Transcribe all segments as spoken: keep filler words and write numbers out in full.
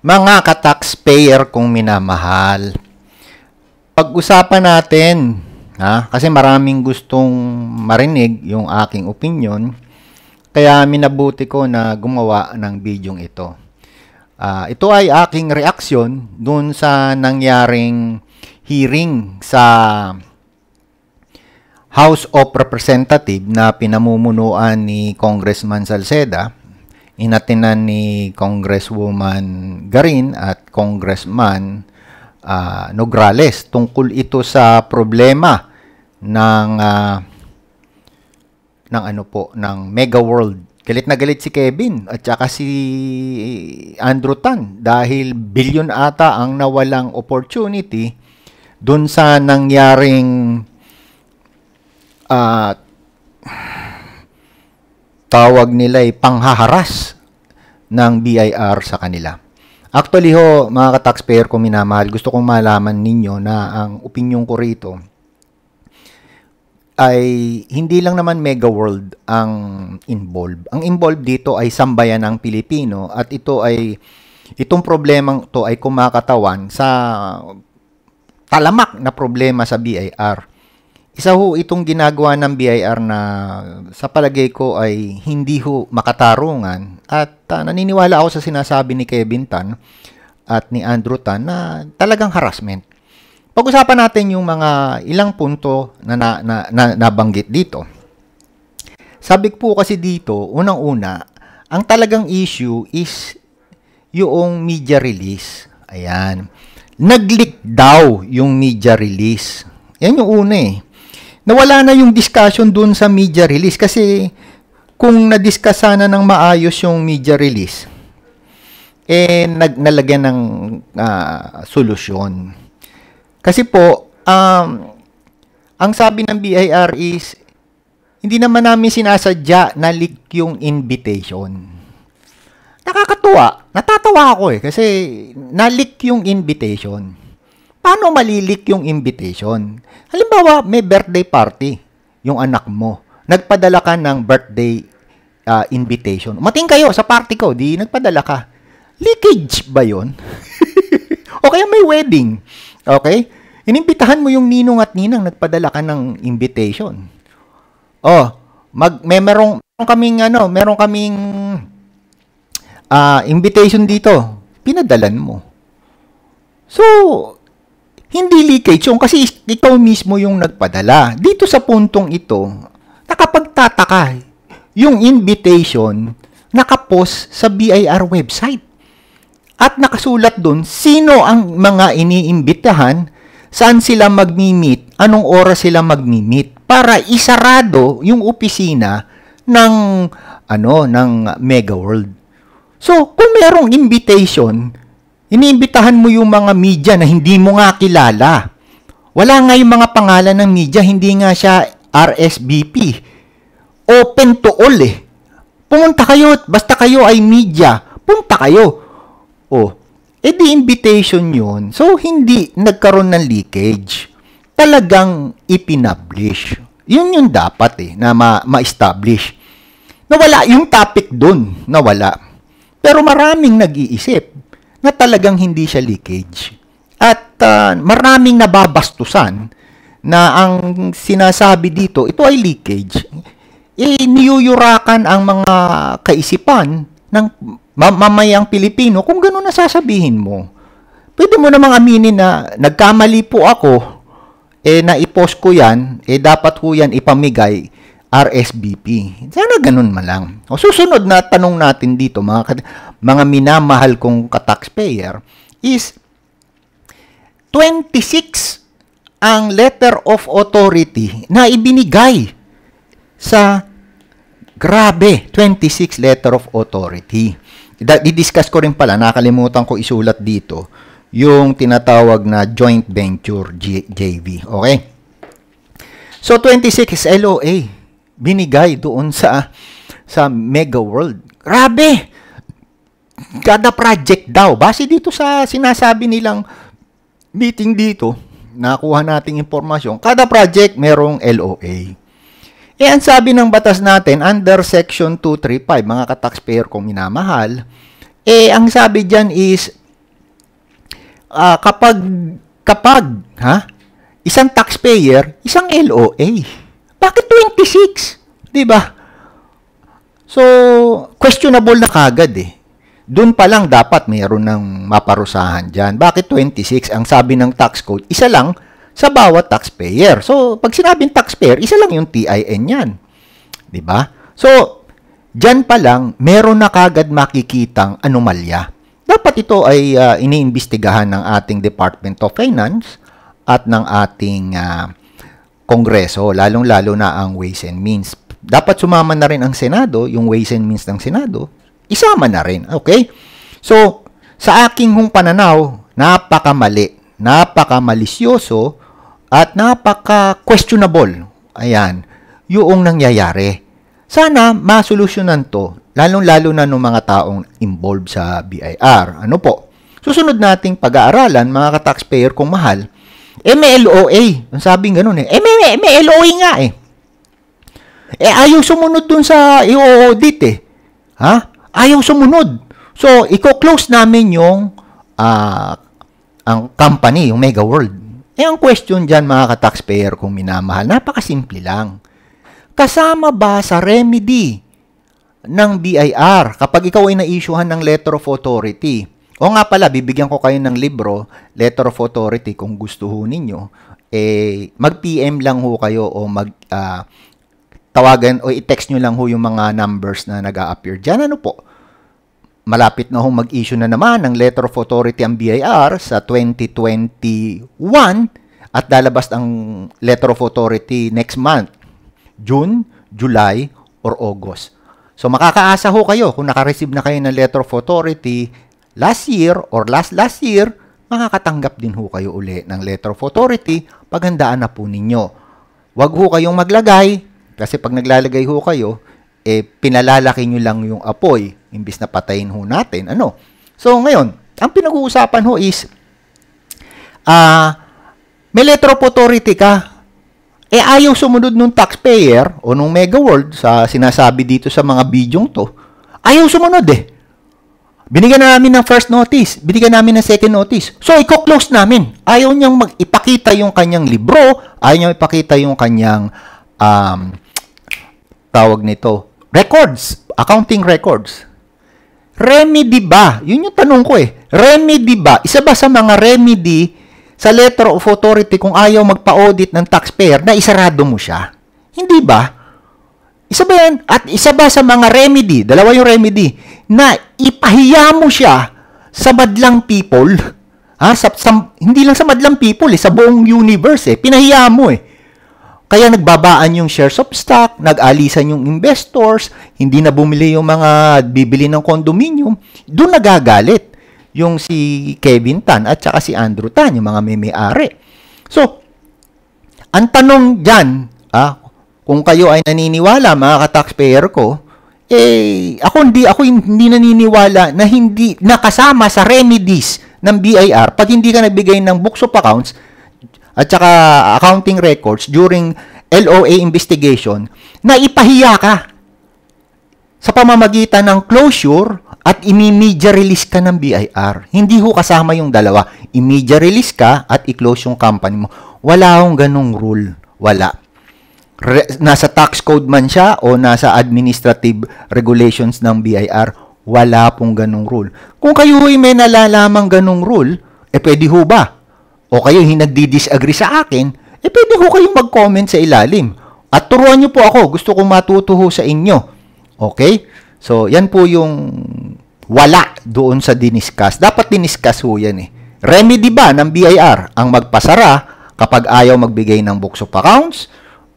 mga ka-taxpayer kong minamahal. Pag-usapan natin, ha? Kasi maraming gustong marinig yung aking opinion, kaya minabuti ko na gumawa ng bidyong ito. Uh, ito ay aking reaksyon dun sa nangyaring hearing sa House of Representatives na pinamumunuan ni Congressman Salceda, inatinan ni Congresswoman Garin at Congressman uh, Nograles tungkol ito sa problema ng uh, ng ano po ng Megaworld. Galit na galit si Kevin at saka si Andrew Tan dahil bilyon ata ang nawalang opportunity dun sa nangyaring uh, tawag nila ay panghaharas ng B I R sa kanila. Actually ho, mga ka-taxpayer ko minamahal, gusto kong malaman ninyo na ang opinyon ko rito ay hindi lang naman Megaworld ang involved. Ang involved dito ay sambayan ng Pilipino at ito ay itong problemang to ay kumakatawan sa talamak na problema sa B I R. Isa ho itong ginagawa ng B I R na sa palagay ko ay hindi ho makatarungan at uh, naniniwala ako sa sinasabi ni Kevin Tan at ni Andrew Tan na talagang harassment. Pag-usapan natin yung mga ilang punto na, na, na, na nabanggit dito. Sabi po kasi dito, unang-una, ang talagang issue is yung media release. Ayan. Nag-leak daw yung media release. Yan yung una eh. Nawala na yung discussion dun sa media release kasi kung na-discuss sana ng maayos yung media release, eh nalagyan ng uh, solusyon. Kasi po, um, ang sabi ng B I R is, hindi naman namin sinasadya na leak yung invitation. Nakakatuwa. Natatawa ako eh, kasi na-leak yung invitation. Paano malilik yung invitation? Halimbawa, may birthday party yung anak mo. Nagpadala ka ng birthday uh, invitation. Umating kayo sa party ko, di nagpadala ka. Leakage ba yun? O kaya may wedding. Okay? Inimbitahan mo yung ninong at ninang, nagpadala ka ng invitation. Oh, mag may merong, merong kaming ano, merong kaming uh, invitation dito. Pinadalan mo. So, hindi leakage yung kasi ikaw mismo yung nagpadala. Dito sa puntong ito, nakapagtataka yung invitation nakapost sa B I R website. At nakasulat dun, sino ang mga iniimbitahan, saan sila mag-meet, anong oras sila mag-meet, para isarado yung opisina ng, ano, ng Megaworld. So, kung merong invitation, iniimbitahan mo yung mga media na hindi mo nga kilala. Wala nga yung mga pangalan ng media, hindi nga siya R S V P. Open to all eh. Pumunta kayo, basta kayo ay media, punta kayo. Oh, edi invitation yun. So, hindi nagkaroon ng leakage. Talagang ipinablish. Yun yung dapat eh, na ma-establish. Nawala yung topic dun. Nawala. Pero maraming nag-iisip na talagang hindi siya leakage. At uh, maraming nababastusan na ang sinasabi dito, ito ay leakage. Eh, niyuyurakan ang mga kaisipan ng mamayang Pilipino, kung gano'n na sasabihin mo, pwede mo namang aminin na nagkamali po ako, eh na-i-post ko yan, eh dapat ko yan ipamigay R S V P. Sana gano'n man lang. O susunod na tanong natin dito, mga, mga minamahal kong ka-taxpayer, is twenty-six ang letter of authority na ibinigay sa grabe, twenty-six letter of authority. I-discuss ko rin pala, nakalimutan ko isulat dito, yung tinatawag na joint venture J V. Okay? So, twenty-six is L O A. Binigay doon sa, sa Megaworld. Grabe! Kada project daw. Base dito sa sinasabi nilang meeting dito, nakuha nating impormasyon, kada project merong L O A. E ang sabi ng batas natin, under section two thirty-five, mga ka-taxpayer kong minamahal, eh ang sabi dyan is, uh, kapag kapag ha isang taxpayer, isang L O A. Bakit twenty-six? 'Di ba? So, questionable na kagad eh. Doon pa lang dapat mayroon ng maparusahan diyan. Bakit twenty-six? Ang sabi ng tax code, isa lang sa bawat taxpayer. So, pag sinabing taxpayer, isa lang yung T I N yan. 'Di ba? So, diyan pa lang meron na kagad makikitang anomalya. Dapat ito ay uh, iniimbestigahan ng ating Department of Finance at ng ating uh, Kongreso, lalong-lalo na ang Ways and Means. Dapat sumama na rin ang Senado, yung Ways and Means ng Senado, isama na rin, okay? So, sa aking hong pananaw, napakamali, napakamalisyoso, at napaka-questionable, ayan, yung nangyayari. Sana masolusyonan to, lalong-lalo na ng mga taong involved sa B I R. Ano po? Susunod nating pag-aaralan, mga ka-taxpayer kung mahal, eh may L O A. Ang sabing ganun eh. Eh may, may, may L O A nga eh. Eh ayaw sumunod dun sa i-audit eh. Ha? Ayaw sumunod. So, i-close namin yung uh, ang company, yung Megaworld. Eh ang question dyan, mga ka-taxpayer kung minamahal, napakasimple lang. Kasama ba sa remedy ng B I R kapag ikaw ay na-issuehan ng letter of authority? O nga pala, bibigyan ko kayo ng libro, letter of authority, kung gusto ho ninyo, eh, mag-P M lang ho kayo o mag, uh, tawagan o i-text nyo lang ho yung mga numbers na nag-a-appear dyan. Ano po? Malapit na ho mag-issue na naman ng letter of authority ang B I R sa twenty twenty-one at lalabas ang letter of authority next month. June, July, or August. So, makakaasa ho kayo kung nakareceive na kayo ng letter of authority last year or last last year, makakatanggap din ho kayo uli ng letter of authority. Paghandaan na po ninyo. Huwag ho kayong maglagay kasi pag naglalagay ho kayo, eh, pinalalaki nyo lang yung apoy imbis na patayin ho natin. Ano? So, ngayon, ang pinag-uusapan ho is uh, may letter of authority ka. Eh, ayaw sumunod nung taxpayer o nung Megaworld sa sinasabi dito sa mga bidyong to. Ayaw sumunod eh. Binigyan na namin ng first notice. Binigyan namin ng second notice. So, i-close namin. Ayaw niyang mag-ipakita yung kanyang libro. Ayaw niyang ipakita yung kanyang um, tawag nito. Records. Accounting records. Remedy ba? Yun yung tanong ko eh. Remedy ba? Isa ba sa mga remedy sa letter of authority kung ayaw magpa-audit ng taxpayer na isarado mo siya? Hindi ba? Isa ba yan? At isa ba sa mga remedy, dalawa yung remedy, na ipahiya mo siya sa madlang people? Ha? Sa, sa, hindi lang sa madlang people, eh, sa buong universe. Eh. Pinahiya mo eh. Kaya nagbabaan yung shares of stock, nag-alisan yung investors, hindi na bumili yung mga bibili ng condominium. Doon nagagalit yung si Kevin Tan at saka si Andrew Tan, yung mga may-may-ari. So, ang tanong dyan, ah, kung kayo ay naniniwala, mga ka-taxpayer ko, eh, ako hindi, ako hindi naniniwala na hindi nakasama sa remedies ng B I R pag hindi ka nagbigay ng books of accounts at saka accounting records during L O A investigation na ipahiya ka sa pamamagitan ng closure at immediate release ka ng B I R. Hindi ho kasama yung dalawa. Immediate release ka at i-close yung company mo. Wala hong ganong rule. Wala. Re nasa tax code man siya o nasa administrative regulations ng B I R, wala pong ganong rule. Kung kayo ay may nalalamang ganong rule, eh pwede ho ba? O kayo ay nagdi-disagree sa akin, eh pwede ho kayong mag-comment sa ilalim. At turuan nyo po ako. Gusto kong matuto ho sa inyo. Okay? So, yan po yung wala doon sa diniscuss. Dapat diniscuss ho yan eh. Remedy ba ng B I R ang magpasara kapag ayaw magbigay ng books of accounts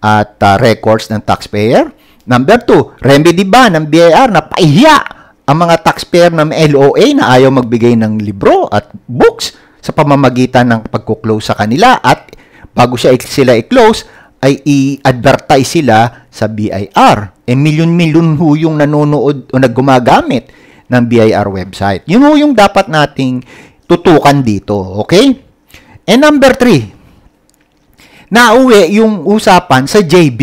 at uh, records ng taxpayer? Number two, remedy ba ng B I R na pahiya ang mga taxpayer ng L O A na ayaw magbigay ng libro at books sa pamamagitan ng pagkuklose sa kanila at bago siya sila i-close, ay i-advertise sila sa B I R. E milyon-milyon ho yung nanonood o naggumagamit ng B I R website. Yun ho yung dapat nating tutukan dito. Okay? And number three, nauwi yung usapan sa J V.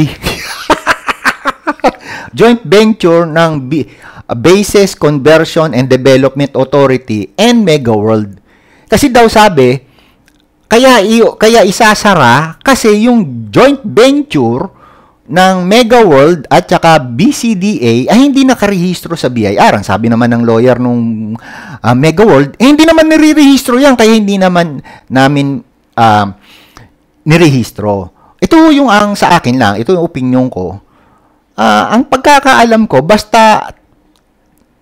Joint Venture ng B Basis Conversion and Development Authority and Megaworld. Kasi daw sabi, kaya, kaya isasara kasi yung joint venture ng Megaworld at saka B C D A ay hindi nakarehistro sa B I R. Ang sabi naman ng lawyer nung uh, Megaworld, eh, hindi naman nirehistro yan, kaya hindi naman namin uh, nirehistro. Ito yung ang sa akin lang, ito yung opinyon ko. Uh, ang pagkakaalam ko, basta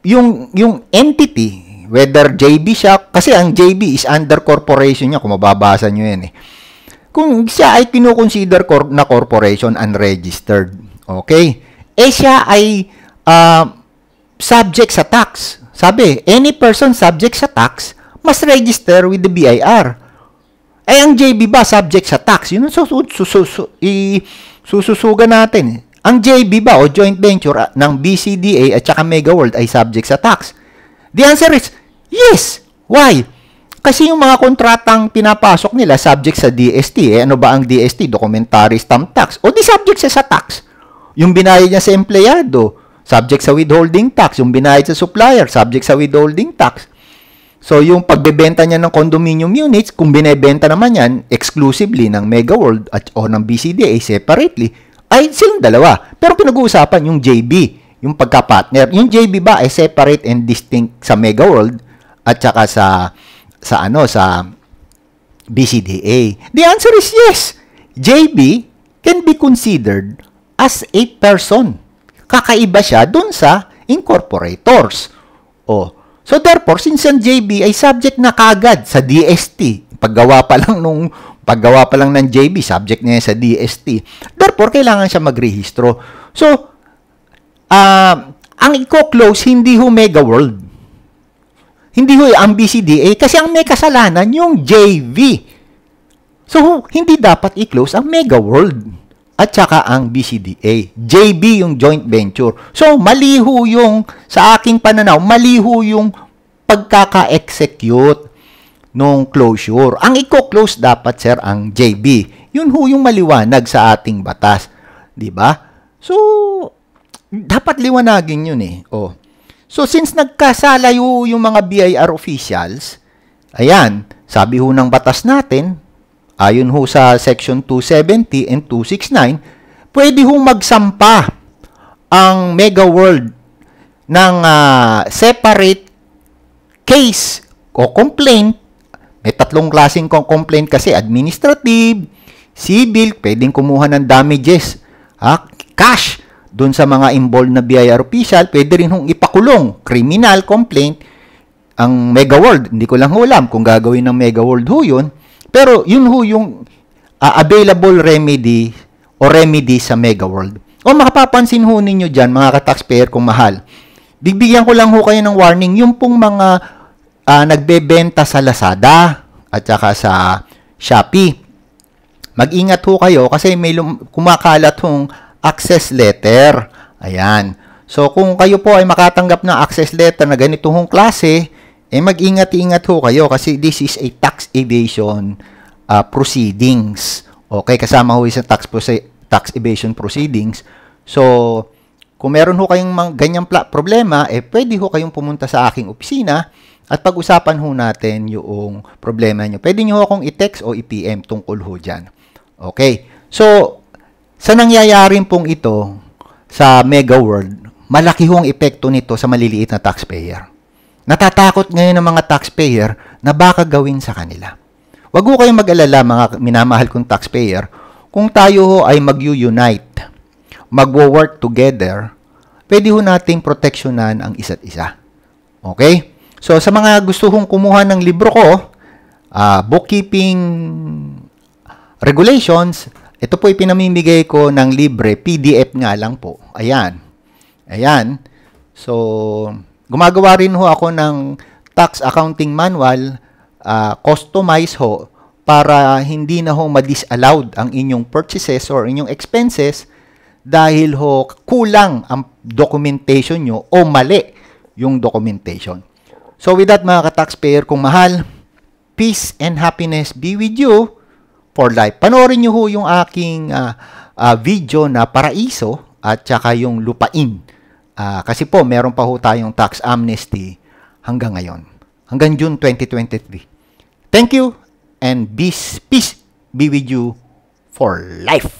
yung, yung entity, whether J B siya, kasi ang J B is under corporation niya, kung mababasa nyo yan eh. Kung siya ay kinukonsider cor na corporation unregistered, okay? Eh siya ay uh, subject sa tax. Sabi, any person subject sa tax must register with the B I R. Eh ang J B ba subject sa tax? Yun ang sususugan natin. Ang J B ba o joint venture ng B C D A at saka Megaworld ay subject sa tax? The answer is yes. Why? Kasi yung mga kontratang pinapasok nila subject sa D S T. Eh, ano ba ang D S T? Documentary stamp tax. O di subject siya sa tax. Yung binayad niya sa empleyado, subject sa withholding tax. Yung binayad sa supplier, subject sa withholding tax. So yung pagbebenta niya ng condominium units, kung binebenta naman yan exclusively ng Megaworld at o ng B C D A separately, ay silang dalawa. Pero pinag-uusapan yung J B, yung pagka-partner. Yung J B ba ay separate and distinct sa Megaworld at saka sa sa ano, sa B C D A. The answer is yes. J B can be considered as a person. Kakaiba siya dun sa incorporators. O. So therefore, since ang J B ay subject na kagad sa D S T, paggawa pa lang nung paggawa pa lang ng J B, subject niya sa D S T. Therefore, kailangan siya magrehistro. So, uh, ang i-close hindi ho Megaworld. Hindi ho ang B C D A kasi ang may kasalanan yung J V. So, hindi dapat i-close ang Megaworld at saka ang B C D A. J V yung joint venture. So, mali ho yung, sa aking pananaw, mali ho yung pagkaka-execute nung closure. Ang i-close dapat, sir, ang J V. Yun ho yung maliwanag sa ating batas. Diba? So, dapat liwanagin yun eh. Oh. So, since nagkasalayo yung mga B I R officials, ayan, sabi ho ng batas natin, ayon ho sa section two seventy and two sixty-nine, pwede ho magsampa ang Megaworld ng uh, separate case o complaint. May tatlong klaseng complaint kasi, administrative, civil, pwedeng kumuha ng damages, ha? Cash, doon sa mga involved na B I R official, pwede rin hong ipakulong. Criminal complaint. Ang Megaworld, hindi ko lang ho alam kung gagawin ng Megaworld ho yun. Pero yun ho yung uh, available remedy o remedy sa Megaworld. O makapapansin ho ninyo dyan, mga ka-taxpayer kung mahal. Bibigyan ko lang ho kayo ng warning. Yung pong mga uh, nagbebenta sa Lazada at saka sa Shopee, mag-ingat ho kayo kasi may kumakalat hong access letter. Ayan. So, kung kayo po ay makatanggap ng access letter na ganito hong klase, eh mag-ingat-ingat ho kayo kasi this is a tax evasion uh, proceedings. Okay, kasama ho sa tax, tax evasion proceedings. So, kung meron ho kayong ganyang problema, eh pwede ho kayong pumunta sa aking opisina at pag-usapan ho natin yung problema nyo. Pwede nyo ho akong i-text o i-P M tungkol ho dyan. Okay. So, sa nangyayaring pong ito sa Megaworld, malaki ho ang epekto nito sa maliliit na taxpayer. Natatakot ngayon ng mga taxpayer na baka gawin sa kanila. Wag ho kayong mag-alala, mga minamahal kong taxpayer, kung tayo ho ay mag-unite, mag-work together, pwede ho nating proteksyonan ang isa't isa. Okay? So, sa mga gusto hong kumuha ng libro ko, uh, bookkeeping regulations, ito po ipinamimigay ko ng libre, P D F nga lang po. Ayan. Ayan. So, gumagawa rin ho ako ng tax accounting manual, uh, customize ho, para hindi na ho ma-disallowed ang inyong purchases or inyong expenses dahil ho kulang ang documentation nyo o mali yung documentation. So, with that, mga ka-taxpayer kung mahal, peace and happiness be with you for life. Panoorin nyo ho yung aking uh, uh, video na paraiso at saka yung lupain. Uh, kasi po, meron pa ho tayong tax amnesty hanggang ngayon. Hanggang June twenty twenty-three. Thank you, and be peace be with you for life.